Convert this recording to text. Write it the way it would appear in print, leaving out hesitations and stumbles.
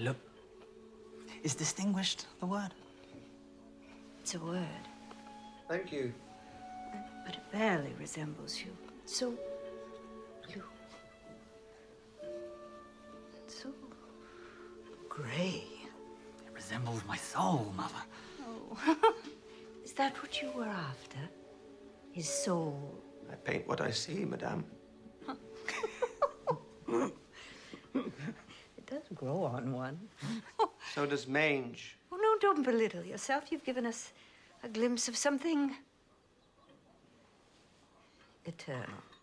Look. Is distinguished the word? It's a word. Thank you. But it barely resembles you. So... you... it's so... grey. It resembles my soul, Mother. Oh. Is that what you were after? His soul? I paint what I see, Madame. It does grow on one. So does mange. Oh, no, don't belittle yourself. You've given us a glimpse of something eternal.